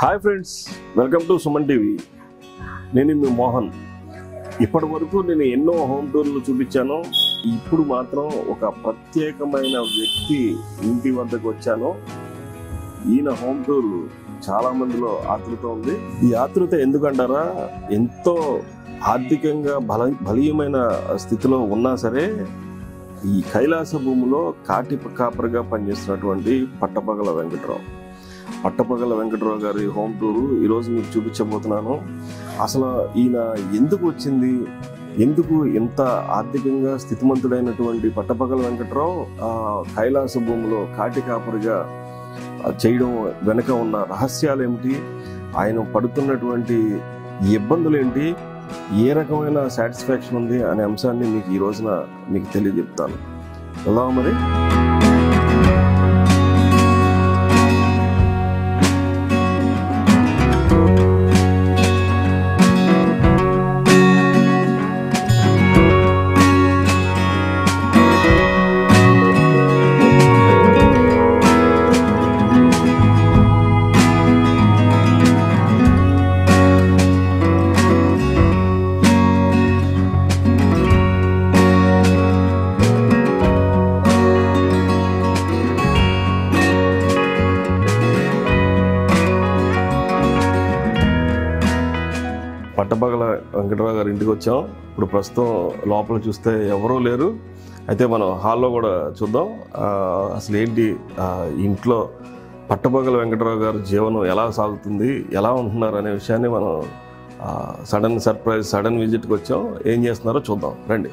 Hi friends welcome to Suman TV नेनु मी मोहन इप्पటి వరకు నేను ఎన్నో హోమ్ టూర్లు చూపించాను ఇప్పుడు మాత్రం ఒక ప్రత్యేకమైన వ్యక్తి ఇంటి వద్దకు వచ్చాను ఈన హోమ్ టూర్ చాలా మందిలో ఆత్రుత ఉంది ఈ ఆత్రుత ఎందుకంటారా ఎంతో ఆర్థికంగా బలమైన స్థితిలో ఉన్నా సరే ఈ కైలాస భూములో కాటి కాపరిగా పనిచేస్తున్నటువంటి పట్టపగల వెంకటరావు పట్టపగల వెంకటరావు గారి హోమ్ టూర్ ఈ రోజు మీకు చూపించబోతున్నాను అసలు ఈయన ఎందుకు వచ్చింది ఎందుకు ఇంత ఆర్థికంగా స్థితిమంతుడైనటువంటి పట్టపగల వెంకటరావు కైలాస భూములో కాటి కాపరిగా చేయడం వెనుక ఉన్న రహస్యాలు ఏమిటి ఆయన పడుతున్నటువంటి ఇబ్బందులు ఏంటి ఏ రకమైన సాటిస్ఫాక్షన్ ఉంది అనే అంశాన్ని మీకు ఈ రోజున మీకు తెలియజేస్తాను ఎలా మరి పట్టపగల వెంకటరావు గారి ఇంటికి వచ్చాం ఇప్పుడు ప్రస్తుతం లోపల చూస్తే ఎవరూ లేరు అయితే మనం హాల్లో కూడా చూద్దాం అసలు ఏంటి ఇంట్లో పట్టపగల వెంకటరావు గారి జీవనం ఎలా సాగుతుంది ఎలా ఉంటున్నారు అనే విషయాన్ని మనం సడన్ సర్ప్రైజ్ సడన్ విజిట్కి వచ్చాం ఏం చేస్తున్నారో చూద్దాం రండి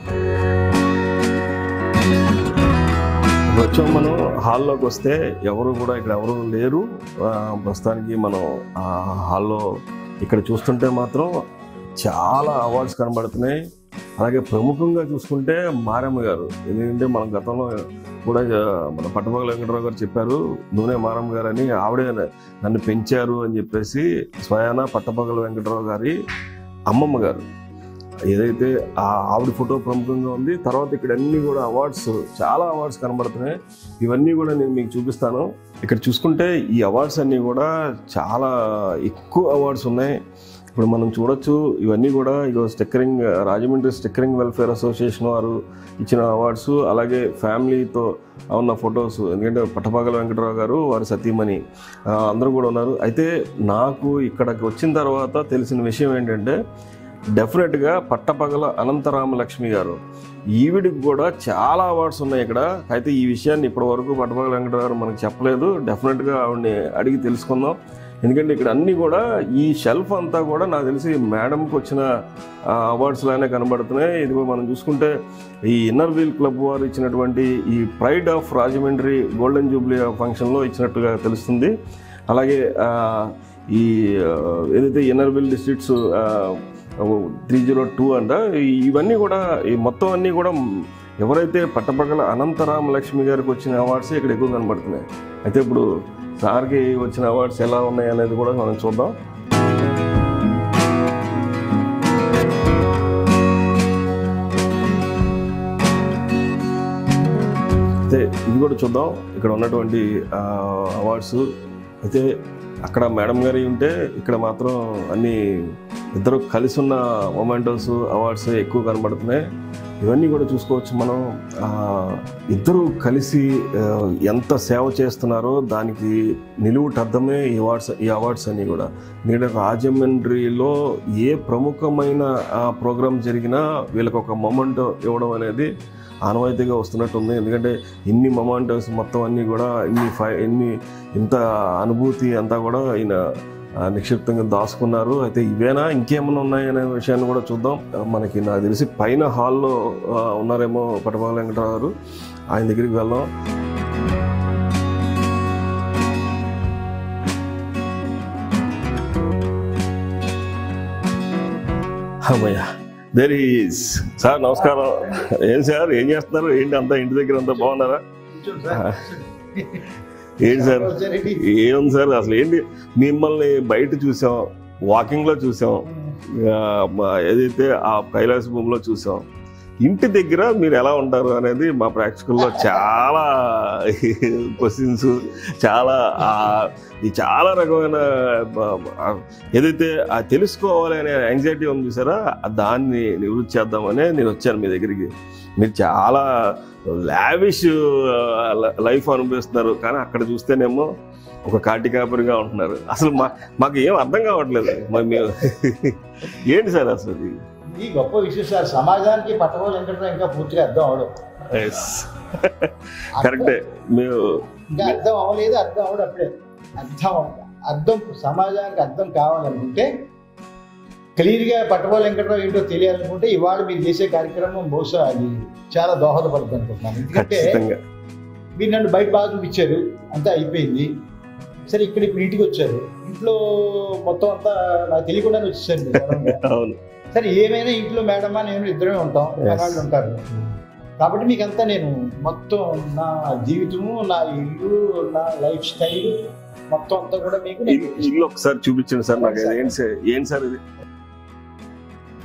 వచ్చాం మనం హాల్లోకి వస్తే ఎవరు కూడా ఇక్కడ ఎవరు లేరు ప్రస్తుతానికి మనం హాల్లో ఇక్కడ చూస్తుంటే మాత్రం చాలా అవార్డ్స్ కనబడుతున్నాయి అలాగే ప్రముఖంగా చూసుకుంటే మారమ్మ గారు ఎందుకంటే మనం గతంలో కూడా మన పట్టపగల వెంకటరావు గారు చెప్పారు నూనె మారమ్మ గారు అని ఆవిడే నన్ను పెంచారు అని చెప్పేసి స్వయాన పట్టపగల వెంకటరావు గారి అమ్మమ్మ గారు ఏదైతే ఆవిడ ఫోటో ప్రముఖంగా ఉంది తర్వాత ఇక్కడ అన్నీ కూడా అవార్డ్స్ చాలా అవార్డ్స్ కనబడుతున్నాయి ఇవన్నీ కూడా నేను మీకు చూపిస్తాను ఇక్కడ చూసుకుంటే ఈ అవార్డ్స్ అన్నీ కూడా చాలా ఎక్కువ అవార్డ్స్ ఉన్నాయి ఇప్పుడు మనం చూడొచ్చు ఇవన్నీ కూడా ఇగో stickering Rajahmundry stickering welfare association వారు ఇచ్చిన అవార్డ్స్ అలాగే ఫ్యామిలీతో ఉన్న ఫొటోస్ ఎందుకంటే పట్టపగల వెంకటరావు గారు వారి సతీమణి అందరూ కూడా ఉన్నారు అయితే నాకు ఇక్కడికి వచ్చిన తర్వాత తెలిసిన విషయం ఏంటంటే డెఫినెట్గా పట్టపగల అనంతరామలక్ష్మి గారు ఈవిడికి కూడా చాలా అవార్డ్స్ ఉన్నాయి ఇక్కడ అయితే ఈ విషయాన్ని ఇప్పటి వరకు పట్టపగల వెంకటరావు గారు మనకు చెప్పలేదు డెఫినెట్గా ఆవిడని అడిగి తెలుసుకుందాం ఎందుకంటే ఇక్కడ అన్నీ కూడా ఈ షెల్ఫ్ అంతా కూడా నాకు తెలిసి మేడంకి వచ్చిన అవార్డ్స్ లానే కనబడుతున్నాయి ఇది మనం చూసుకుంటే ఈ ఇన్నర్ వీల్ క్లబ్ వారు ఇచ్చినటువంటి ఈ pride of Rajahmundry golden jubilee ఫంక్షన్లో ఇచ్చినట్టుగా తెలుస్తుంది అలాగే ఈ ఏదైతే ఇన్నర్ వీల్ డిస్ట్రిక్ట్స్ 302 అంట ఇవన్నీ కూడా ఈ మొత్తం అన్నీ కూడా ఎవరైతే పట్టపగల అనంతరామలక్ష్మి గారికి వచ్చిన అవార్డ్స్ ఇక్కడ ఎక్కువ కనబడుతున్నాయి అయితే ఇప్పుడు సార్కి వచ్చిన అవార్డ్స్ ఎలా ఉన్నాయి అనేది కూడా మనం చూద్దాం అయితే ఇది కూడా చూద్దాం ఇక్కడ ఉన్నటువంటి అవార్డ్స్ అయితే అక్కడ మేడం గారి ఉంటే ఇక్కడ మాత్రం అన్నీ ఇద్దరు కలిసి ఉన్న మొమెంటోస్ అవార్డ్స్ ఎక్కువ కనబడుతున్నాయి ఇవన్నీ కూడా చూసుకోవచ్చు మనం ఇద్దరు కలిసి ఎంత సేవ చేస్తున్నారో దానికి నిలువుటద్దమే ఈ అవార్డ్స్ అన్నీ కూడా ఎందుకంటే రాజమండ్రిలో ఏ ప్రముఖమైన ప్రోగ్రాం జరిగినా వీళ్ళకి ఒక మొమెంట్ ఇవ్వడం అనేది ఆనవాయితీగా వస్తున్నట్టుంది ఎందుకంటే ఇన్ని మొమెంటోస్ మొత్తం అన్నీ కూడా ఇంత అనుభూతి అంతా కూడా ఈయన నిక్షిప్తంగా దాచుకున్నారు అయితే ఇవేనా ఇంకేమైనా ఉన్నాయనే విషయాన్ని కూడా చూద్దాం మనకి నాకు తెలిసి పైన హాల్లో ఉన్నారేమో పట్టపగల వెంకటరావు గారు ఆయన దగ్గరికి వెళ్దాం అమ్మయ్య దేర్ హి ఈజ్ సార్ నమస్కారం ఏం సార్ ఏం చేస్తున్నారు ఏంటి అంతా ఇంటి దగ్గర అంతా బాగున్నారా ఏంటి సార్ ఏముంది సార్ అసలు ఏంటి మిమ్మల్ని బయట చూసాం వాకింగ్లో చూసాం ఏదైతే ఆ కైలాస భూమిలో చూసాం ఇంటి దగ్గర మీరు ఎలా ఉంటారు అనేది మా ప్రాక్టికల్లో చాలా క్వశ్చన్స్ చాలా రకమైన ఏదైతే తెలుసుకోవాలి అనే యాంగ్జైటీ ఉంది చూసారా, దాన్ని నివృత్తి చేద్దామనే నేను వచ్చాను మీ దగ్గరికి. మీరు చాలా లావిష్ లైఫ్ అనుభవిస్తున్నారు, కానీ అక్కడ చూస్తేనేమో ఒక కాటికాపురిగా ఉంటున్నారు. అసలు మాకు ఏం అర్థం కావట్లేదు మేము ఏంటి సార్ అసలు. ఇది గొప్ప విషయం సార్, సమాజానికి పట్టణం వెంకటరావు ఇంకా పూర్తిగా అర్థం అవడం కరెక్టే. మేము ఇంకా అర్థం అవ్వలేదు, అర్థం అవడం అప్పుడే అర్థం సమాజానికి అర్థం కావాలనుకుంటే క్లియర్గా పట్టణం వెంకటరావు ఏంటో తెలియాలనుకుంటే ఇవాళ మీరు చేసే కార్యక్రమం బహుశా అది చాలా దోహదపడుతుంది అనుకుంటున్నాను. ఎందుకంటే మీరు నన్ను బయట బాగా చూపించారు, అంతా అయిపోయింది. సరే ఇక్కడ ఇప్పుడు ఇంటికి వచ్చారు, ఇంట్లో మొత్తం అంతా నాకు తెలియకుండానే వచ్చేసాను. సరే ఏమైనా ఇంట్లో మేడమా నేను ఇద్దరమే ఉంటాం, వాళ్ళు ఉంటారు కాబట్టి మీకంతా నేను మొత్తం నా జీవితము, నా ఇల్లు, నా లైఫ్ స్టైల్ మొత్తం అంతా కూడా మీకు ఇల్లు ఒకసారి చూపించండి సార్. నాకు ఏంటి సార్ ఇది?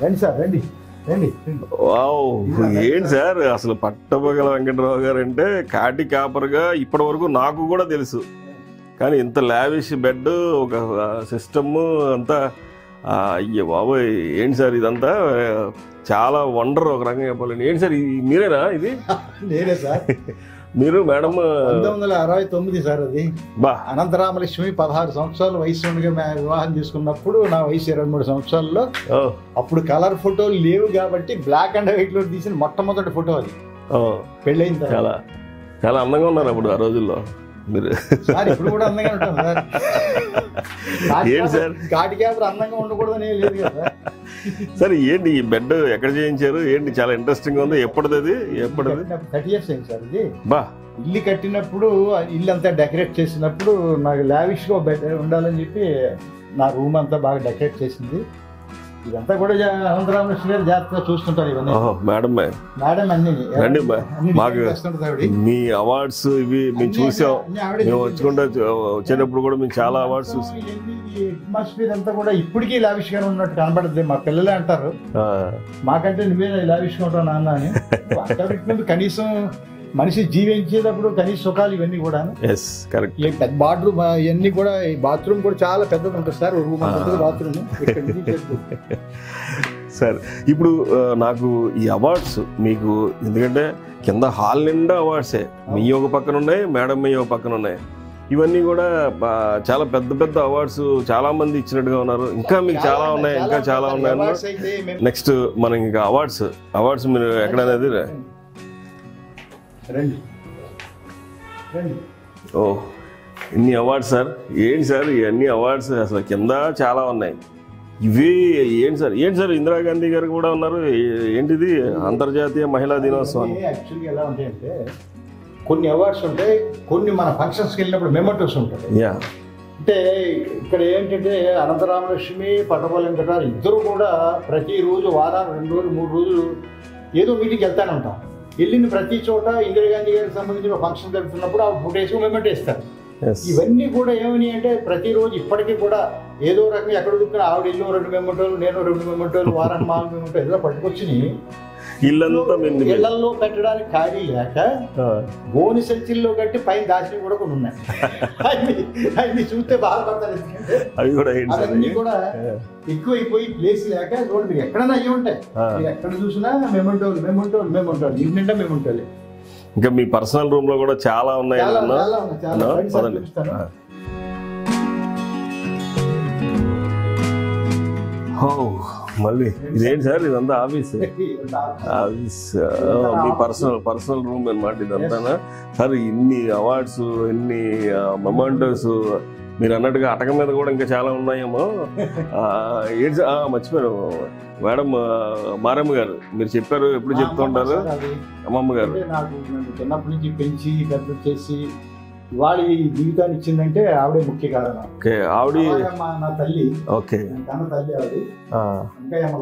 రండి సార్, రండి రండి. ఏంటి సార్ అసలు పట్టపగల వెంకటరావు గారు అంటే కాటి కాపర్గా ఇప్పటి వరకు నాకు కూడా తెలుసు, కానీ ఇంత లావిష్ బెడ్, ఒక సిస్టమ్ అంతా అయ్యే బాబోయ్ ఏంటి సార్ ఇదంతా, చాలా వండర్ ఒక రకంగా చెప్పాలండి. ఏంటి సార్ ఇది మీరేనా? ఇది నేనే సార్. మీరు మేడం 1969 సార్ అది. బా అనంతరామలక్ష్మి 16 సంవత్సరాల వయసు ఉండగా వివాహం చేసుకున్నప్పుడు నా వయసు 23 సంవత్సరాల్లో. అప్పుడు కలర్ ఫోటోలు లేవు కాబట్టి బ్లాక్ అండ్ వైట్ లో తీసిన మొట్టమొదటి ఫోటో అది. పెళ్ళైన చాలా చాలా అందంగా ఉన్నారు అప్పుడు ఆ రోజుల్లో. సరే ఏంటి ఈ బెడ్ ఎక్కడ చేయించారు? ఏంటి చాలా ఇంట్రెస్టింగ్ ఉంది. ఎప్పటిది? ఎప్పటిది? 30 years అయింది సార్ ఇది. బా ఇల్లు కట్టినప్పుడు ఇల్లు అంతా డెకరేట్ చేసినప్పుడు నాకు లావిష్ గా బెడ్ ఉండాలని చెప్పి నా రూమ్ అంతా బాగా డెకరేట్ చేసింది. ఇదంతా కూడా అనంతరామలక్ష్మి గారు జాగ్రత్తగా చూస్తుంటారు ఇవన్నీ. మేడం మేడం అన్ని మీ అవార్డ్స్ ఇవి మేము చూసాం. మేము వచ్చుకుంటా వచ్చేటప్పుడు కూడా మేము చాలా అవార్డ్స్ అట్మాస్ఫియర్ అంతా కూడా ఇప్పటికీ లావిష్ గానే ఉన్నట్టు కనబడుతుంది. మా పిల్లలే అంటారు మాకంటే నువ్వే లావిష్ గా ఉంటావు నాన్న అని. కనీసం మనిషి జీవించేటప్పుడు కనీస సుఖాలు ఇవన్నీ కూడా బాత్రూమ్ ఇవన్నీ కూడా ఈ బాత్రూమ్ కూడా చాలా పెద్దది ఉంటుంది సార్, రూమ్ బాత్రూమ్. సార్ ఇప్పుడు నాకు ఈ అవార్డ్స్ మీకు, ఎందుకంటే కింద హాల్ నిండా అవార్డ్సే, మీ ఒక పక్కన ఉన్నాయి, మేడం మీ ఒక పక్కన ఉన్నాయి, ఇవన్నీ కూడా చాలా పెద్ద పెద్ద అవార్డ్స్ చాలా మంది ఇచ్చినట్టుగా ఉన్నారు. ఇంకా మీకు చాలా ఉన్నాయి, ఇంకా చాలా ఉన్నాయి. నెక్స్ట్ మనం ఇంకా అవార్డ్స్ మీరు ఎక్కడనేది ఓ ఇన్ని అవార్డ్స్ సార్. ఏంటి సార్ ఇవన్నీ అవార్డ్స్? అసలు కింద చాలా ఉన్నాయి ఇవి. ఏంటి సార్ ఇందిరాగాంధీ గారు కూడా ఉన్నారు. ఏంటిది అంతర్జాతీయ మహిళా దినోత్సవం? యాక్చువల్గా ఎలా ఉంటాయంటే కొన్ని అవార్డ్స్ ఉంటాయి, కొన్ని మన ఫంక్షన్స్కి వెళ్ళినప్పుడు మెమోటోస్ ఉంటాయి. యా అంటే ఇక్కడ ఏంటంటే అనంతరామలక్ష్మి పట్టపగల వెంకటరావు ఇద్దరు కూడా ప్రతిరోజు వారానికి 2 రోజులు 3 రోజులు ఏదో మీటింగ్కి వెళ్తానే ఉంటాం. వెళ్ళిన ప్రతి చోట ఇందిరాగాంధీ గారికి సంబంధించిన ఫంక్షన్ జరుగుతున్నప్పుడు ఆ ఫుటేజ్ మూమెంట్ వేస్తారు. ఇవన్నీ కూడా ఏమని అంటే ప్రతిరోజు ఇప్పటికీ కూడా ఏదో రకంగా ఎక్కడ దొరికిన ఆవిడ ఇల్లు 2 మెమోటోలు, నేను 2 మెమోటోలు, వారానికి 4 మెమోటోలు ఇలా పట్టుకొచ్చి ఇళ్లలో పెట్టడానికి ఖాళీ లేక గోని సంచిల్లో కట్టి పైన దాచిని కూడా కొన్ని ఉన్నాయి. అవి చూస్తే బాధపడతారు, అవన్నీ కూడా ఎక్కువైపోయి ప్లేస్ లేక రోడ్డు మీరు ఎక్కడైనా అయ్యి ఉంటాయి. ఎక్కడ చూసినా మెమోటోలు ఇంటింటే మెమోటోలే. ఇంకా మీ పర్సనల్ రూమ్ లో కూడా చాలా ఉన్నాయి. మళ్ళీ ఇదేంటి సార్ ఇదంతా ఆఫీస్ మీ పర్సనల్ రూమ్ అనమాట ఇదంతా. సార్ ఇన్ని అవార్డ్స్, ఇన్ని మొమెంటోస్, మీరు అన్నట్టుగా అటక మీద కూడా ఇంకా చాలా ఉన్నాయేమో. ఏంటి సార్ మర్చిపోయారు మేడం మారమ్మ గారు, మీరు చెప్పారు ఎప్పుడు చెప్తూ ఉంటారు అమ్మమ్మ గారు. నాకు చిన్నప్పటి నుంచి పెంచి పెద్ద చేసి వాళ్ళ జీవితాన్ని ఇచ్చిందంటే ఆవిడే ముఖ్య కారణం. ఆవిడ నా తల్లి, కన్న తల్లి ఆవిడ వెంకయ్యమ్మ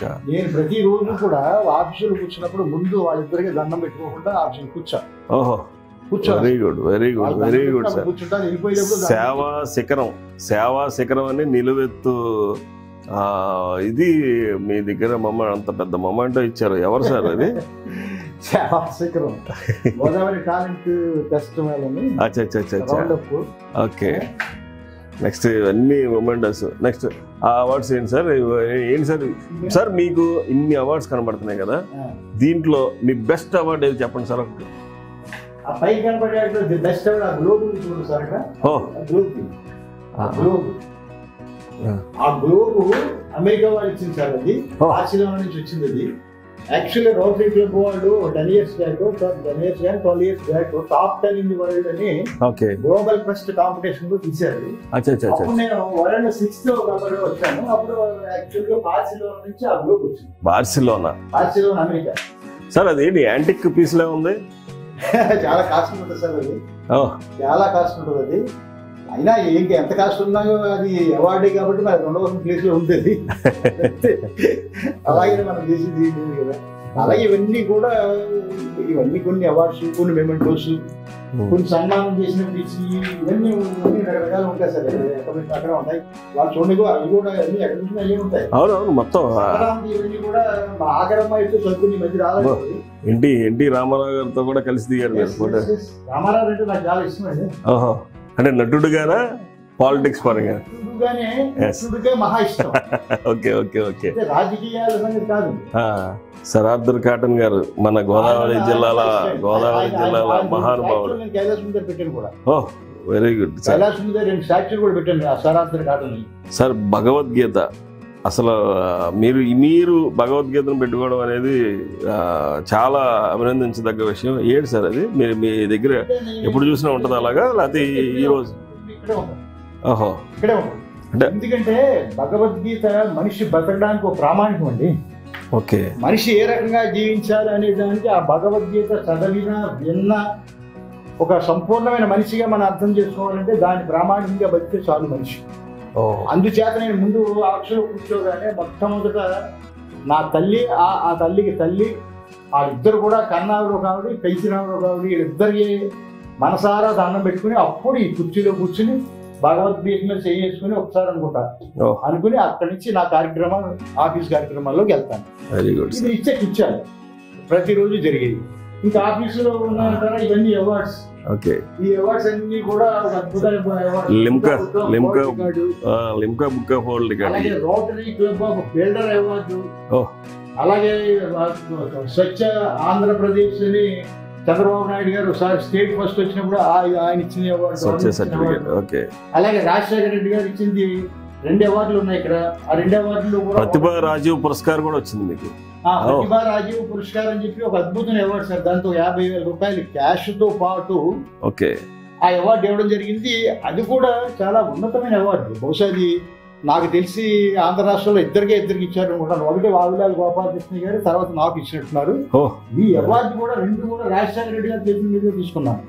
గారు. నేను ప్రతిరోజు కూడా ఆఫీసులు కూర్చున్నప్పుడు ముందు వాళ్ళిద్దరికి దండం పెట్టుకోకుండా ఆఫీసులు కూర్చోను. Very good sir. సేవా శిఖరం అని నిలువెత్తు ఇది మీ దగ్గర మమ్మ అంత పెద్ద మమ్మ అంటే ఇచ్చారు ఎవరు సార్ అది చాలా శిఖరం గోదావరి టాలెంట్ ఫెస్టివల్ అని అచ్చా అచ్చా అచ్చా ఓకే నెక్స్ట్ అన్ని మొమెంటస్ నెక్స్ట్ ఆ అవార్డ్స్ ఏంటి సార్ సార్ మీకు ఇన్ని అవార్డ్స్ కనబడుతున్నాయి కదా దీంట్లో మీ బెస్ట్ అవార్డ్ ఏది చెప్పండి సార్ ఒకటి ఆ పై కనబడేది ది బెస్ట్ అవార్డ్ ఆ గ్లోబ్ ని చూడండి సార్ ఓ గ్లోబ్ ఆ గ్లోబ్ అమెరికా వాళ్ళు ఇచ్చింది సార్ అది ఆసియా నుంచి వచ్చింది అది యాక్చువల్లీ రోటరీ క్లబ్ వాళ్ళు 10 years back 12 years back top 10 in the world అని ఓకే గ్లోబల్ ఫస్ట్ కాంపిటీషన్ లో తీశారు అచ్చా అచ్చా అప్పుడు నేను వరల్డ్ 6th కబడ్డీ వచ్చాను అప్పుడు యాక్చువల్లీ బార్సిలోనా నుంచి ఆ గ్లోబ్ వచ్చింది బార్సిలోనా అమెరికా సార్ అది ఏంటి యాంటిక్ పీస్ లా ఉంది చాలా కాస్ట్ ఉంటుంది సార్ అది ఓ చాలా కాస్ట్ ఉంటుంది అది అయినా ఏంటి ఎంత కాస్ట్ ఉన్నాయో అది అవార్డే కాబట్టి మరి 2,000 ప్లేస్లో ఉంటుంది అలాగే మనం చేసింది కదా అలాగే ఇవన్నీ కూడా ఇవన్నీ కొన్ని అవార్డ్స్ కొన్ని మెమెంటోస్ కొన్ని సన్మానం చేసినట్టు ఇచ్చి ఇవన్నీ రకరకాలు ఉంటాయి సార్ అక్కడ ఉంటాయి వాళ్ళు చూడకు అవి కూడా అన్ని ఎక్కడ నుంచి అయ్యే ఉంటాయి అవునవును మొత్తం ఇవన్నీ కూడా ఆగ్రహం అయితే చదువుకుని మంచి రాలేదు ఎన్టీ రామారావు గారితో కూడా కలిసి దిగారు రామారావు అంటే నాకు చాలా ఇష్టం అండి అంటే నటుడుగానా పాలిటిక్స్ పరంగా సర్ ఆర్థర్ కాటన్ గారు మన గోదావరి జిల్లాల మహానుభావుడు వెరీ గుడ్ సార్ భగవద్గీత అసలు మీరు భగవద్గీతను పెట్టుకోవడం అనేది చాలా అభినందించదగ్గ విషయం ఏంటి సార్ అది మీరు మీ దగ్గర ఎప్పుడు చూసినా ఉంటుంది అలాగా లేకపోతే ఈరోజు ఓహో ఇక్కడే ఉంటుంది ఎందుకంటే భగవద్గీత మనిషి బతకడానికి ఒక ప్రామాణికం అండి ఓకే మనిషి ఏ రకంగా జీవించాలి అనే దానికి ఆ భగవద్గీత చదివిన విన్న ఒక సంపూర్ణమైన మనిషిగా మనం అర్థం చేసుకోవాలంటే దాన్ని ప్రామాణికంగా బతికే చాలు మనిషి అందుచేత నేను ముందు అక్షలు కూర్చోగానే మొట్టమొదట నా తల్లి ఆ తల్లికి తల్లి వాళ్ళిద్దరు కూడా కన్నావులో కావడి పెంచినావులో కావడి వీళ్ళిద్దరికి మనసారా దండం పెట్టుకుని అప్పుడు ఈ కుర్చీలో కూర్చుని భగవద్గీత మీద చేసుకుని ఒకసారి అనుకుంటాను అనుకుని అక్కడి నుంచి నా కార్యక్రమాలు ఆఫీస్ కార్యక్రమాల్లోకి వెళ్తాను ఇది ఇచ్చాను ప్రతిరోజు జరిగేది ఇంకా ఆఫీసులో ఉన్నాను కదా ఇవన్నీ అవార్డ్స్ అలాగే స్వచ్ఛ ఆంధ్రప్రదేశ్ అని చంద్రబాబు నాయుడు గారు స్టేట్ ఫస్ట్ వచ్చినప్పుడు ఆయన ఇచ్చిన అవార్డు అలాగే రాజశేఖర రెడ్డి గారు ఇచ్చింది 2 అవార్డులు ఉన్నాయి ఇక్కడ ఆ 2 అవార్డులు ప్రతిభా రాజీవ్ పురస్కారం కూడా వచ్చింది మీకు ప్రతిభా రాజీవ్ పురస్కారం అని చెప్పి ఒక అద్భుతమైన అవార్డు సార్ దాంతో 50,000 రూపాయలు క్యాష్ తో పాటు ఆ అవార్డు ఇవ్వడం జరిగింది అది కూడా చాలా ఉన్నతమైన అవార్డు బహుశా అది నాకు తెలిసి ఆంధ్ర రాష్ట్రంలో ఇద్దరికి ఇచ్చారు అనుకుంటాను ఒకటి వావిలాల్ గోపాలకృష్ణ గారు తర్వాత నాకు ఇచ్చినట్టున్నారు ఈ అవార్డు కూడా 2 కూడా రాజశేఖర రెడ్డి గారి చేతుల మీదుగా తీసుకున్నాను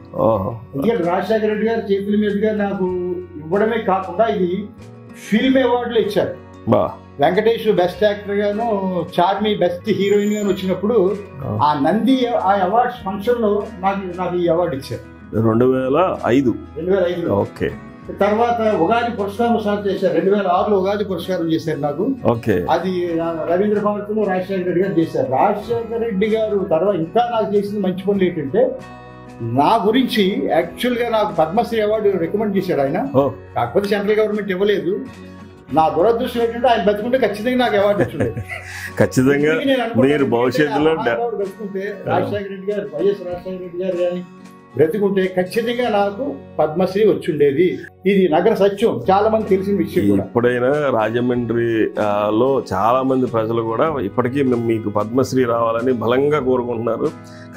ఎందుకంటే రాజశేఖర రెడ్డి గారి చేతుల మీదుగా నాకు ఇవ్వడమే కాకుండా ఇది ఫిల్మ్ అవార్డులు ఇచ్చారు వెంకటేష్ బెస్ట్ యాక్టర్ గాను చార్మి బెస్ట్ హీరోయిన్ గాను వచ్చినప్పుడు ఆ నంది ఆ అవార్డ్స్ ఫంక్షన్ లో నాకు ఈ అవార్డు ఇచ్చారు 2005 తర్వాత ఉగాది పురస్కారం సార్ చేశారు 2006 ఉగాది పురస్కారం చేశారు నాకు అది రవీంద్ర భారతిలో రాజశేఖర రెడ్డి గారు చేశారు రాజశేఖర రెడ్డి గారు తర్వాత ఇంకా నాకు చేసింది మంచి పనులు ఏంటంటే నా గురించి యాక్చువల్ గా నాకు పద్మశ్రీ అవార్డు రికమెండ్ చేశారు ఆయన కాకపోతే సెంట్రల్ గవర్నమెంట్ ఇవ్వలేదు నా దురదృష్టం ఏంటంటే ఆయన బతుకుంటే ఖచ్చితంగా నాకు అవార్డు వచ్చింది ఖచ్చితంగా మీరు భవిష్యత్తులో బతుకుంటే రాజశేఖర రెడ్డి గారు వైఎస్ రాజశేఖర రెడ్డి గారు కానీ బ్రతుకుంటే ఖచ్చితంగా నాకు పద్మశ్రీ వచ్చిండేది ఇది నగర సత్యం చాలా మంది తెలిసిన విషయం ఇప్పుడైనా రాజమండ్రిలో చాలా మంది ప్రజలు కూడా ఇప్పటికీ మీకు పద్మశ్రీ రావాలని బలంగా కోరుకుంటున్నారు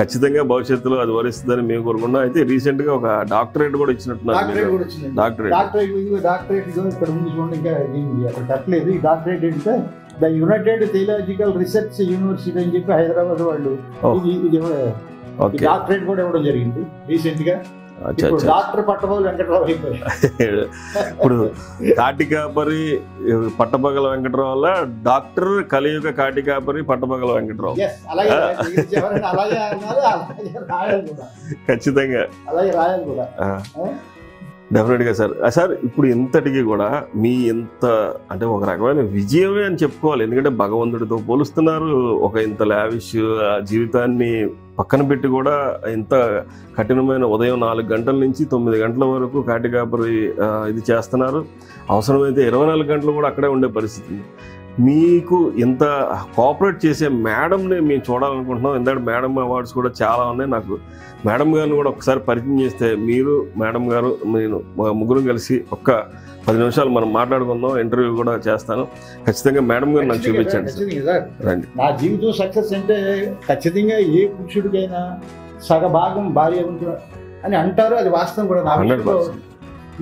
ఖచ్చితంగా భవిష్యత్తులో అది వరిస్తుందని మేము కోరుకున్నాం అయితే రీసెంట్ గా ఒక డాక్టరేట్ కూడా ఇచ్చినట్టున్నారు డాక్టరేట్ ఏంటంటే the united theological research university అని చెప్పి హైదరాబాద్ వాళ్ళు డాక్టరేట్ కూడా ఇవ్వడం జరిగింది రీసెంట్ గా డాక్టర్ పట్టపగల వెంకటరావు అయిపోయాడు ఇప్పుడు కాటికాపరి పట్టపగల వెంకటరావు వల్ల డాక్టర్ కలియుగ కాటికాపరి పట్టపగల వెంకటరావు ఖచ్చితంగా అలాగే రాయాలి కూడా డెఫినెట్‌గా సార్ సార్ ఇప్పుడు ఎంతటికి కూడా మీ ఎంత అంటే ఒక రకమైన విజయమే అని చెప్పుకోవాలి ఎందుకంటే భగవంతుడితో పోలుస్తున్నారు ఒక ఇంత లావిష్ జీవితాన్ని పక్కన పెట్టి కూడా ఇంత కఠినమైన ఉదయం 4 గంటల నుంచి 9 గంటల వరకు కాటికాపరి ఇది చేస్తున్నారు అవసరమైతే 24 గంటలు కూడా అక్కడే ఉండే పరిస్థితి మీకు ఎంత కోఆపరేట్ చేసే మేడంని మేము చూడాలనుకుంటున్నాం ఎందుకంటే మేడం అవార్డ్స్ కూడా చాలా ఉన్నాయి నాకు మేడం గారిని కూడా ఒకసారి పరిచయం చేస్తే మీరు మేడం గారు నేను ముగ్గురు కలిసి ఒక్క 10 నిమిషాలు మనం మాట్లాడుకుందాం ఇంటర్వ్యూ కూడా చేస్తాను ఖచ్చితంగా మేడం గారు నాకు చూపించండి రండి నా జీవితం సక్సెస్ అంటే ఖచ్చితంగా ఏ పురుషుడికైనా సగభాగం భార్య అని అంటారు అది వాస్తవం కూడా నా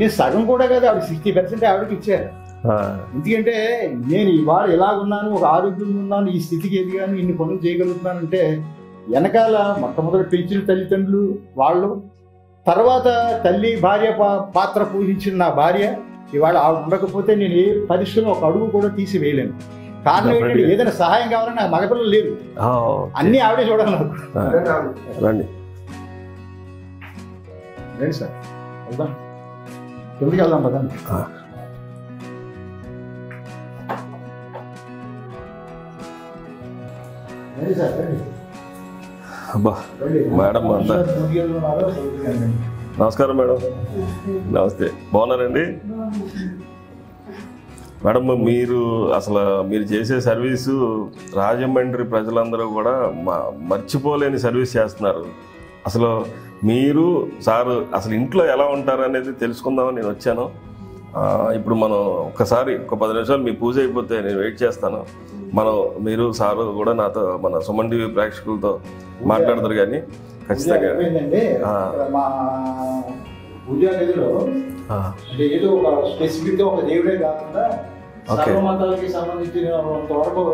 నేను సగం కూడా కాదు ఆవిడ 60% ఆవిడకి ఇచ్చారు ఎందుకంటే నేను ఇవాళ ఎలాగున్నాను ఒక ఆరోగ్యంగా ఉన్నాను ఈ స్థితికి ఎదిగాను ఇన్ని పనులు చేయగలుగుతున్నానంటే వెనకాల మొట్టమొదటి పెంచిన తల్లిదండ్రులు వాళ్ళు తర్వాత తల్లి భార్య పాత్ర పూజించిన నా భార్య ఇవాళ ఉండకపోతే నేను ఏ పరిశ్రమ ఒక అడుగు కూడా తీసి వేయలేను కారణం ఏంటంటే ఏదైనా సహాయం కావాలని నాకు మగపిల్లలు లేరు అన్నీ ఆవిడే చూడాలి నాకు సార్ వెళ్దాం కిందకి వెళ్దాం పదండి అబ్బా మేడం అంతా నమస్కారం మేడం నమస్తే బాగున్నారండి మేడం మీరు అసలు మీరు చేసే సర్వీసు రాజమండ్రి ప్రజలందరూ కూడా మర్చిపోలేని సర్వీస్ చేస్తున్నారు అసలు మీరు సార్ అసలు ఇంట్లో ఎలా ఉంటారు అనేది తెలుసుకుందామని నేను వచ్చాను ఇప్పుడు మనం ఒక్కసారి ఒక 10 నిమిషాలు మీ పూజ అయిపోతే నేను వెయిట్ చేస్తాను మనం మీరు సారు కూడా నాతో మన సుమన్ టీవీ ప్రేక్షకులతో మాట్లాడతారు కానీ ఖచ్చితంగా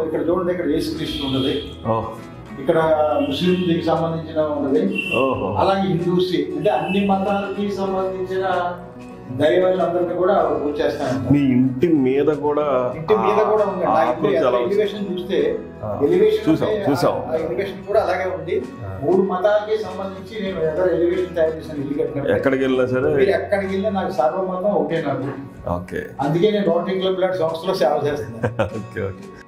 ఇక్కడ చూడండి ఇక్కడ యేసుక్రీస్తు ఉన్నది ఇక్కడ ముస్లింకి సంబంధించిన ఉన్నది అలాగే హిందూస్ అంటే అన్ని మతాలకి సంబంధించిన మీ ఇంటి మీద కూడా ఎక్కడికి వెళ్ళినా సరే ఎక్కడికి వెళ్ళినా నాకు సర్వమతం ఒకటే నాకు అందుకే నేను రోటరీ క్లబ్ లాంటి సంస్థలో సేవ చేస్తున్నాను